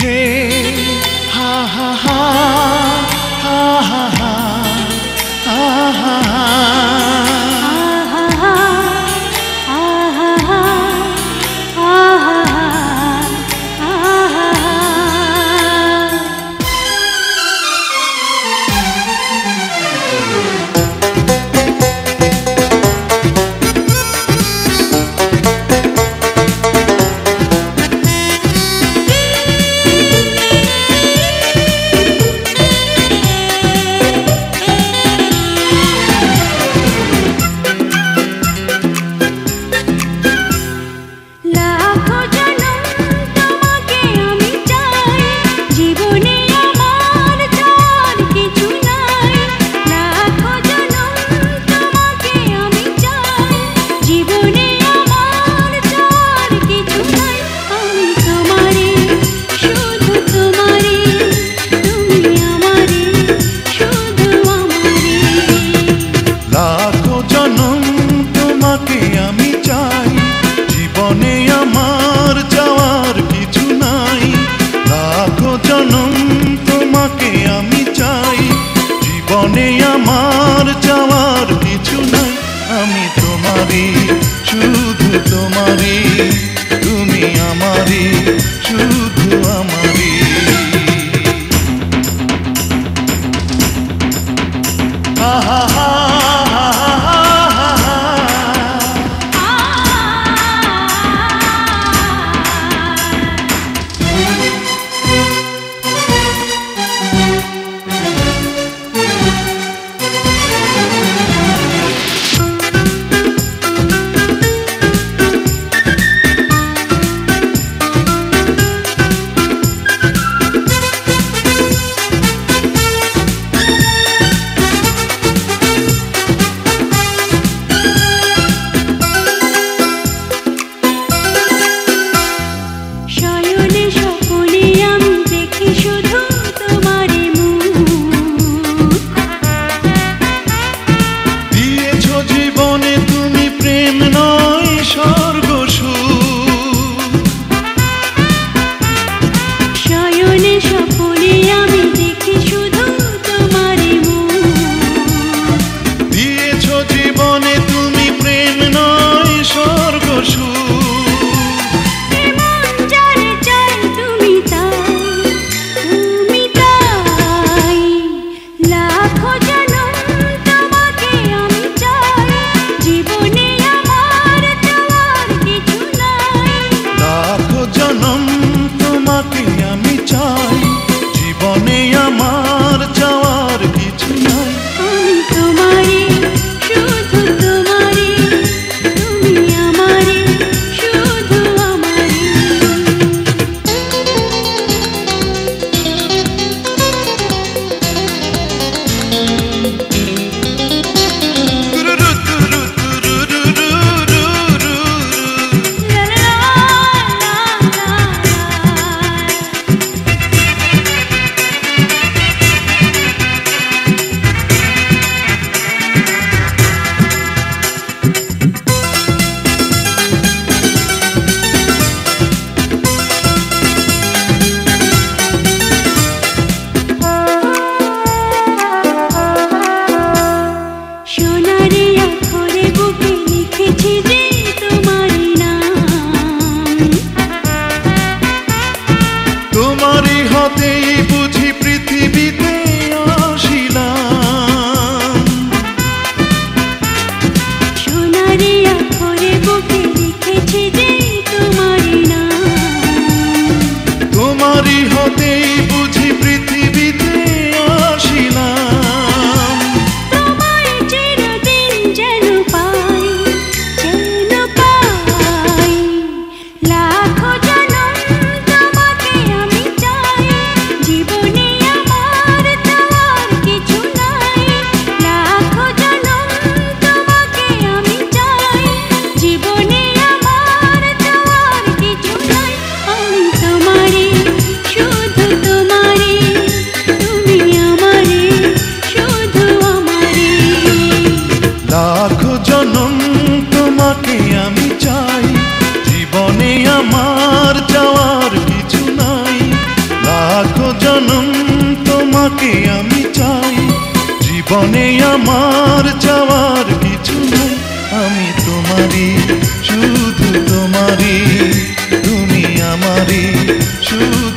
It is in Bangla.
जावार किछु नाई জনম তোমাকে আমি চাই, জীবনে আমার চাওয়ার কিছু নাই, আমি তোমারই, শুধু তোমারই, তুমি আমারই।